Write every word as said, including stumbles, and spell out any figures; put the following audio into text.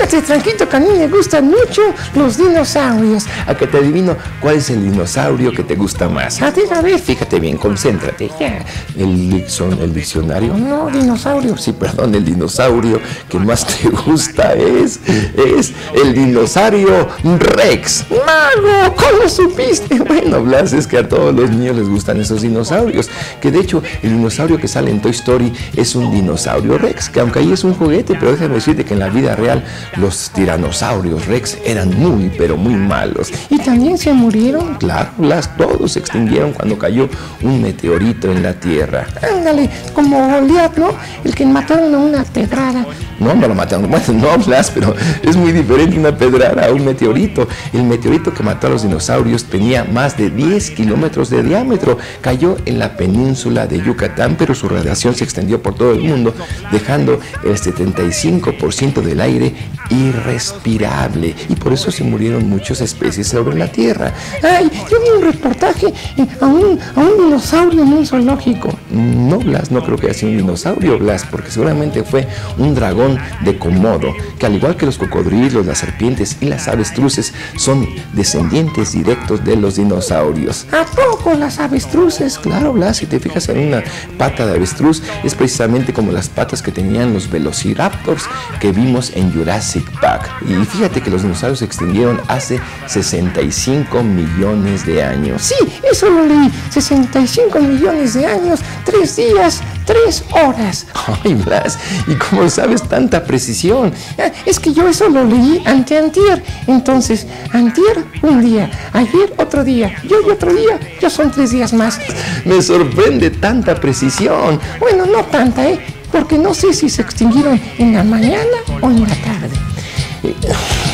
Déjate tranquilo, que a mí me gustan mucho los dinosaurios. A que te adivino cuál es el dinosaurio que te gusta más. A ver, a ver, fíjate bien, concéntrate. Ya. El, dixon, el diccionario. No, dinosaurio. Sí, perdón, el dinosaurio que más te gusta es, es el dinosaurio Rex. ¡Mago! ¿Cómo supiste? Bueno, Blas, es que a todos los niños les gustan esos dinosaurios. Que de hecho, el dinosaurio que sale en Toy Story es un dinosaurio Rex, que aunque ahí es un juguete, pero déjame decirte que en la vida real los tiranosaurios Rex eran muy, pero muy malos. ¿Y también se murieron? Claro, Blas, todos se extinguieron cuando cayó un meteorito en la Tierra. Ándale, como Goliat, ¿no? El que mataron a una pedrada. No, no lo mataron, bueno, no, Blas, pero es muy diferente una pedrada a un meteorito. El meteorito que mató a los dinosaurios tenía más de diez kilómetros de diámetro. Cayó en la península de Yucatán, pero su radiación se extendió por todo el mundo, dejando el setenta y cinco por ciento del aire irrespirable. Y por eso se murieron muchas especies sobre la Tierra. ¡Ay! Yo vi un reportaje a un, a un dinosaurio en un zoológico. No, Blas, no creo que haya sido un dinosaurio, Blas, porque seguramente fue un dragón de Komodo, que al igual que los cocodrilos, las serpientes y las avestruces, son descendientes directos de los dinosaurios. ¿A poco las avestruces? Claro, Blas, si te fijas en una pata de avestruz, es precisamente como las patas que tenían los velociraptors que vimos en Jurassic Back. Y fíjate que los dinosaurios se extinguieron hace sesenta y cinco millones de años. Sí, eso lo leí, sesenta y cinco millones de años, tres días, tres horas. Ay, Blas, ¿y cómo sabes tanta precisión? Es que yo eso lo leí anteantier. Entonces, antier un día, ayer otro día, yo y otro día, ya son tres días más. Me sorprende tanta precisión. Bueno, no tanta, ¿eh? Porque no sé si se extinguieron en la mañana o en la tarde.